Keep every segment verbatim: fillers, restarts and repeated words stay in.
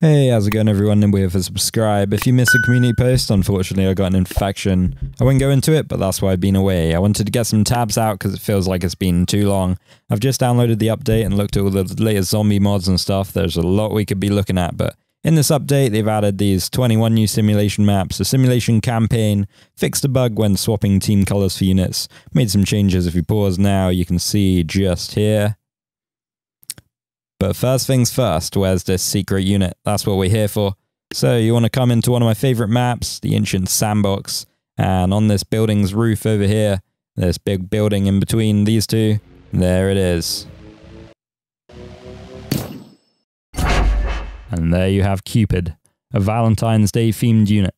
Hey, how's it going everyone, and we're here for subscribe. If you miss a community post, unfortunately I got an infection. I won't go into it, but that's why I've been away. I wanted to get some tabs out because it feels like it's been too long. I've just downloaded the update and looked at all the latest zombie mods and stuff. There's a lot we could be looking at, but in this update they've added these twenty-one new simulation maps, a simulation campaign, fixed a bug when swapping team colours for units, made some changes. If you pause now, you can see just here. But first things first, where's this secret unit? That's what we're here for. So you want to come into one of my favorite maps, the Ancient Sandbox, and on this building's roof over here, this big building in between these two, there it is. And there you have Cupid, a Valentine's Day themed unit.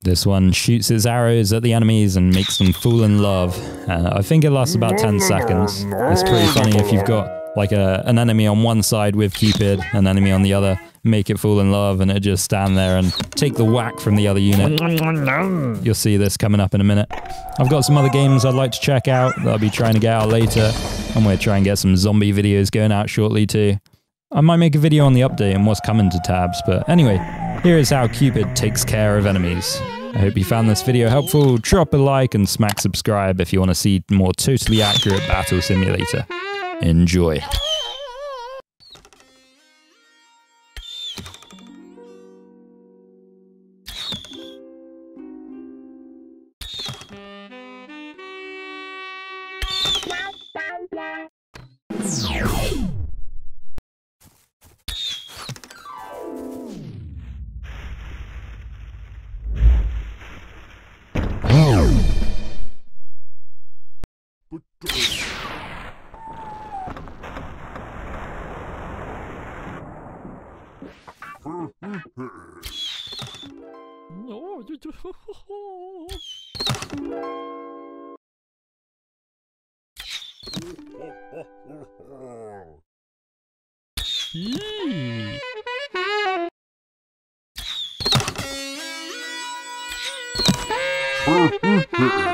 This one shoots its arrows at the enemies and makes them fall in love. Uh, I think it lasts about ten seconds. It's pretty funny if you've got like a, an enemy on one side with Cupid, an enemy on the other, make it fall in love, and it just stand there and take the whack from the other unit. You'll see this coming up in a minute. I've got some other games I'd like to check out that I'll be trying to get out later, and we'll try and get some zombie videos going out shortly too. I might make a video on the update and what's coming to tabs, but anyway, here is how Cupid takes care of enemies. I hope you found this video helpful. Drop a like and smack subscribe if you want to see more Totally Accurate Battle Simulator. Enjoy. No, you do.